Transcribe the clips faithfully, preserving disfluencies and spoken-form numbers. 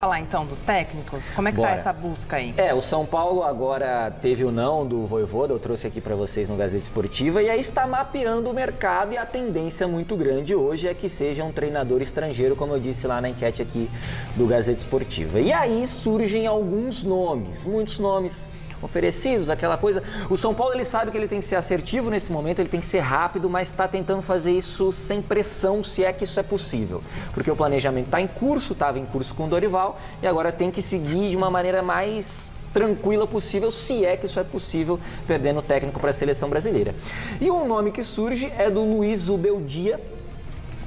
Falar então dos técnicos, como é que Bora. tá essa busca aí? É, o São Paulo agora teve o não do Voivoda, eu trouxe aqui para vocês no Gazeta Esportiva, e aí está mapeando o mercado, e a tendência muito grande hoje é que seja um treinador estrangeiro, como eu disse lá na enquete aqui do Gazeta Esportiva. E aí surgem alguns nomes, muitos nomes oferecidos, aquela coisa. O São Paulo, ele sabe que ele tem que ser assertivo nesse momento, ele tem que ser rápido, mas está tentando fazer isso sem pressão, se é que isso é possível, porque o planejamento está em curso, estava em curso com o Dorival, e agora tem que seguir de uma maneira mais tranquila possível, se é que isso é possível, perdendo o técnico para a seleção brasileira. E um nome que surge é do Luiz Zubeldia,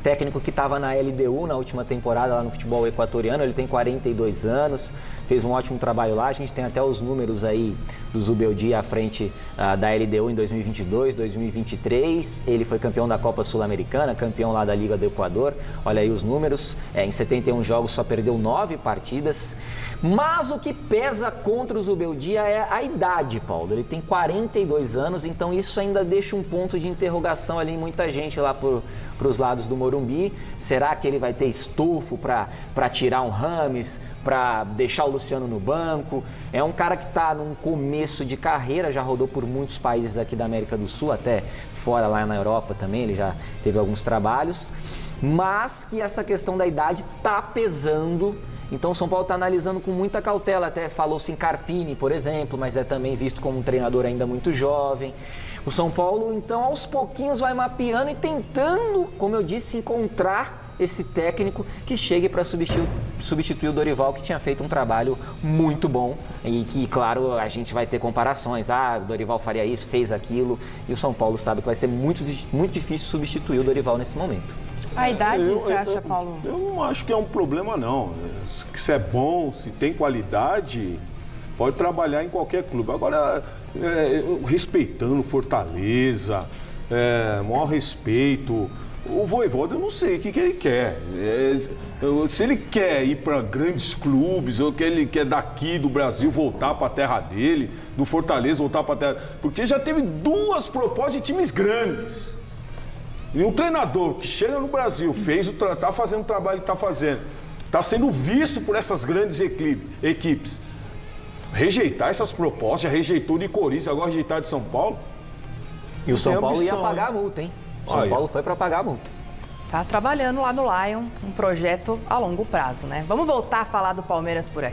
técnico que estava na L D U na última temporada lá no futebol equatoriano. Ele tem quarenta e dois anos, fez um ótimo trabalho lá. A gente tem até os números aí do Zubeldia à frente uh, da L D U em dois mil e vinte e dois, dois mil e vinte e três. Ele foi campeão da Copa Sul-Americana, campeão lá da Liga do Equador. Olha aí os números. É, em setenta e um jogos só perdeu nove partidas. Mas o que pesa contra o Zubeldia é a idade, Paulo. Ele tem quarenta e dois anos, então isso ainda deixa um ponto de interrogação ali em muita gente lá para os lados do Morumbi. Será que ele vai ter estofo para tirar um Ramos, para deixar o Luciano no banco? É um cara que está num começo de carreira, já rodou por muitos países aqui da América do Sul, até fora lá na Europa também, ele já teve alguns trabalhos, mas que essa questão da idade está pesando. Então o São Paulo está analisando com muita cautela, até falou-se em Carpini, por exemplo, mas é também visto como um treinador ainda muito jovem. O São Paulo, então, aos pouquinhos vai mapeando e tentando, como eu disse, encontrar esse técnico que chegue para substituir, substituir o Dorival, que tinha feito um trabalho muito bom e que, claro, a gente vai ter comparações. Ah, o Dorival faria isso, fez aquilo, e o São Paulo sabe que vai ser muito, muito difícil substituir o Dorival nesse momento. A idade, eu, você eu, acha, Paulo? Eu não acho que é um problema, não. Se é bom, se tem qualidade, pode trabalhar em qualquer clube. Agora, é, respeitando Fortaleza, é, maior respeito. O Voivoda, eu não sei o que, que ele quer. É, se ele quer ir para grandes clubes, ou que ele quer daqui do Brasil voltar para a terra dele, do Fortaleza voltar para a terra... Porque já teve duas propostas de times grandes. E um treinador que chega no Brasil, fez o tra... tá fazendo o trabalho que está fazendo, está sendo visto por essas grandes equipes, rejeitar essas propostas, já rejeitou de Corinthians, agora rejeitar de São Paulo. E o São Paulo ambição, ia pagar a multa, hein? O São aí. Paulo foi para pagar a multa. Está trabalhando lá no Lyon, um projeto a longo prazo, né? Vamos voltar a falar do Palmeiras por aqui.